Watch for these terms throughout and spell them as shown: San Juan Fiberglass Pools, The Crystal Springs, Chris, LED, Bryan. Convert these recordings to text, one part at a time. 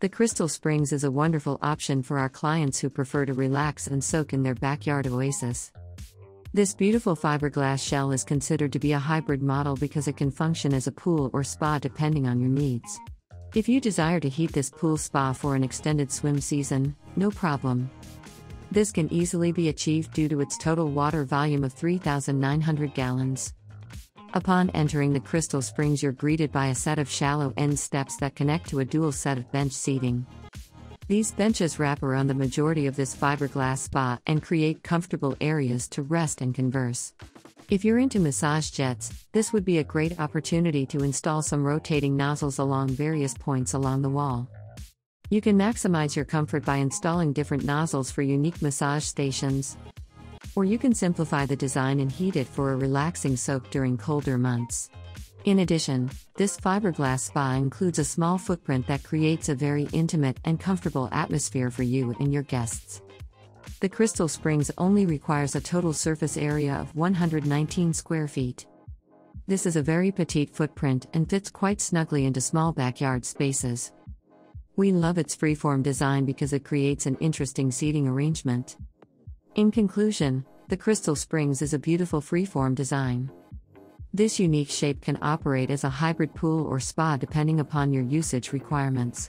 The Crystal Springs is a wonderful option for our clients who prefer to relax and soak in their backyard oasis. This beautiful fiberglass shell is considered to be a hybrid model because it can function as a pool or spa depending on your needs. If you desire to heat this pool spa for an extended swim season, no problem. This can easily be achieved due to its total water volume of 3,900 gallons. Upon entering the Crystal Springs, you're greeted by a set of shallow end steps that connect to a dual set of bench seating. These benches wrap around the majority of this fiberglass spa and create comfortable areas to rest and converse. If you're into massage jets, this would be a great opportunity to install some rotating nozzles along various points along the wall. You can maximize your comfort by installing different nozzles for unique massage stations. Or you can simplify the design and heat it for a relaxing soak during colder months. In addition, this fiberglass spa includes a small footprint that creates a very intimate and comfortable atmosphere for you and your guests. The Crystal Springs only requires a total surface area of 119 square feet. This is a very petite footprint and fits quite snugly into small backyard spaces. We love its freeform design because it creates an interesting seating arrangement. In conclusion, the Crystal Springs is a beautiful freeform design. This unique shape can operate as a hybrid pool or spa depending upon your usage requirements.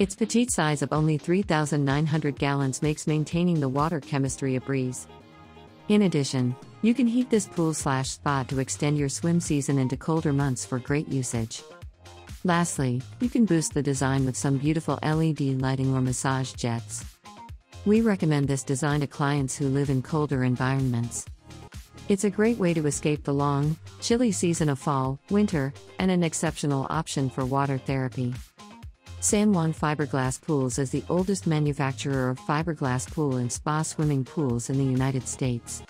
Its petite size of only 3,900 gallons makes maintaining the water chemistry a breeze. In addition, you can heat this pool/spa to extend your swim season into colder months for great usage. Lastly, you can boost the design with some beautiful LED lighting or massage jets. We recommend this design to clients who live in colder environments. It's a great way to escape the long, chilly season of fall, winter, and an exceptional option for water therapy. San Juan Fiberglass Pools is the oldest manufacturer of fiberglass pool and spa swimming pools in the United States.